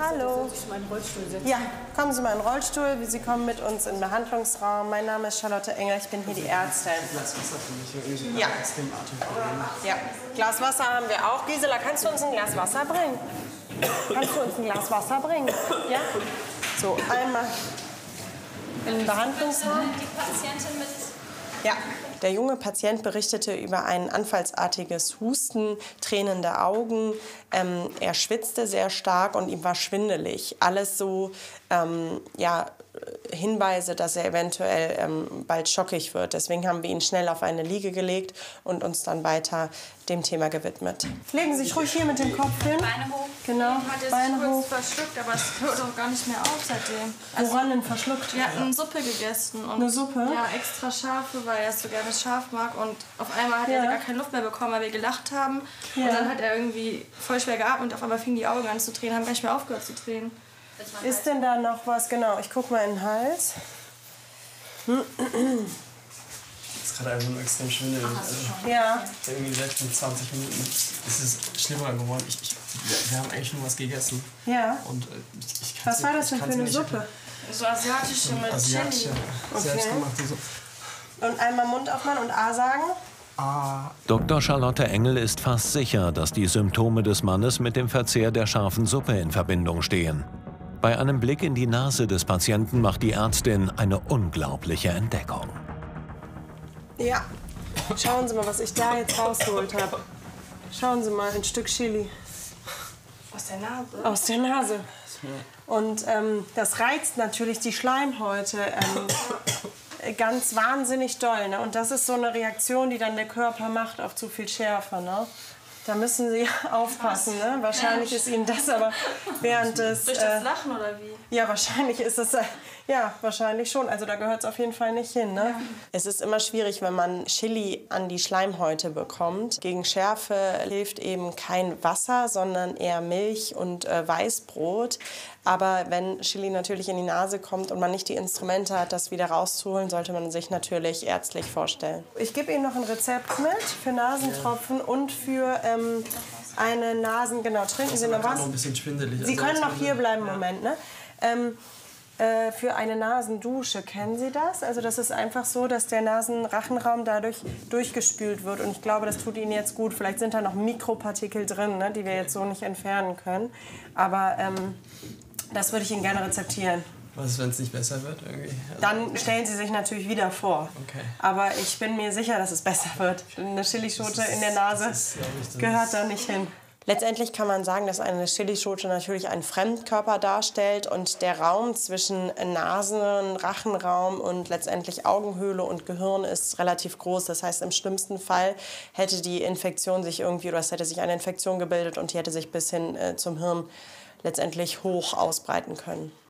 Hallo. Soll ich mal in den Rollstuhl setzen? Ja, kommen Sie mal in den Rollstuhl. Sie kommen mit uns in den Behandlungsraum. Mein Name ist Charlotte Engel, ich bin hier die Ärztin. Glas Wasser für mich. Ja. Ja, Glas Wasser haben wir auch. Gisela, kannst du uns ein Glas Wasser bringen? Kannst du uns ein Glas Wasser bringen? Ja? So, einmal in den Behandlungsraum. Die Patientin mit... Ja. Der junge Patient berichtete über ein anfallsartiges Husten, tränende Augen. Er schwitzte sehr stark und ihm war schwindelig. Alles so Hinweise, dass er eventuell bald schockig wird. Deswegen haben wir ihn schnell auf eine Liege gelegt und uns dann weiter dem Thema gewidmet. Legen Sie sich ruhig hier mit dem Kopf hin. Beine hoch. Genau, Beine hoch. Kurz verschluckt, aber es hört auch gar nicht mehr auf seitdem. Also, woran denn verschluckt? Wir hatten Suppe gegessen. Und eine Suppe? Ja, extra scharfe, weil er es so gerne scharf mag. Und auf einmal hat er gar keine Luft mehr bekommen, weil wir gelacht haben. Ja. Und dann hat er irgendwie voll schwer geatmet und auf einmal fingen die Augen an zu drehen, haben gar nicht mehr aufgehört zu drehen. Ist denn da noch was? Genau, ich guck mal in den Hals. Das ist gerade einfach nur extrem schwindelig. Ja. Irgendwie seit 20 Minuten ist es schlimmer geworden. Wir haben eigentlich nur was gegessen. Ja. Und was war das denn für eine Suppe? So asiatische mit Chili. Selbstgemachte Suppe. Und einmal Mund aufmachen und A sagen. Dr. Charlotte Engel ist fast sicher, dass die Symptome des Mannes mit dem Verzehr der scharfen Suppe in Verbindung stehen. Bei einem Blick in die Nase des Patienten macht die Ärztin eine unglaubliche Entdeckung. Ja, schauen Sie mal, was ich da jetzt rausgeholt habe. Schauen Sie mal, ein Stück Chili. Aus der Nase? Aus der Nase. Und das reizt natürlich die Schleimhäute ganz wahnsinnig doll. Ne? Und das ist so eine Reaktion, die dann der Körper macht auf zu viel Schärfe. Ne? Da müssen Sie aufpassen, ne? Wahrscheinlich ist Ihnen das aber während des... Durch das Lachen oder wie? Ja, wahrscheinlich ist es... ja, wahrscheinlich schon. Also da gehört es auf jeden Fall nicht hin, ne? Ja. Es ist immer schwierig, wenn man Chili an die Schleimhäute bekommt. Gegen Schärfe hilft eben kein Wasser, sondern eher Milch und Weißbrot. Aber wenn Chili natürlich in die Nase kommt und man nicht die Instrumente hat, das wieder rauszuholen, sollte man sich natürlich ärztlich vorstellen. Ich gebe Ihnen noch ein Rezept mit für Nasentropfen und für eine Nasen... Genau, trinken Sie noch was? Ein bisschen schwindelig. Sie können noch hier bleiben, im Moment, ne? Für eine Nasendusche. Kennen Sie das? Also das ist einfach so, dass der Nasenrachenraum dadurch durchgespült wird. Und ich glaube, das tut Ihnen jetzt gut. Vielleicht sind da noch Mikropartikel drin, ne, die wir jetzt so nicht entfernen können. Aber das würde ich Ihnen gerne rezeptieren. Was ist, wenn es nicht besser wird? Irgendwie? Also dann stellen Sie sich natürlich wieder vor. Okay. Aber ich bin mir sicher, dass es besser wird. Eine Chilischote in der Nase gehört da nicht hin. Letztendlich kann man sagen, dass eine Chilischote natürlich einen Fremdkörper darstellt und der Raum zwischen Nasen, Rachenraum und letztendlich Augenhöhle und Gehirn ist relativ groß. Das heißt, im schlimmsten Fall hätte die Infektion sich irgendwie, oder es hätte sich eine Infektion gebildet und die hätte sich bis hin zum Hirn letztendlich hoch ausbreiten können.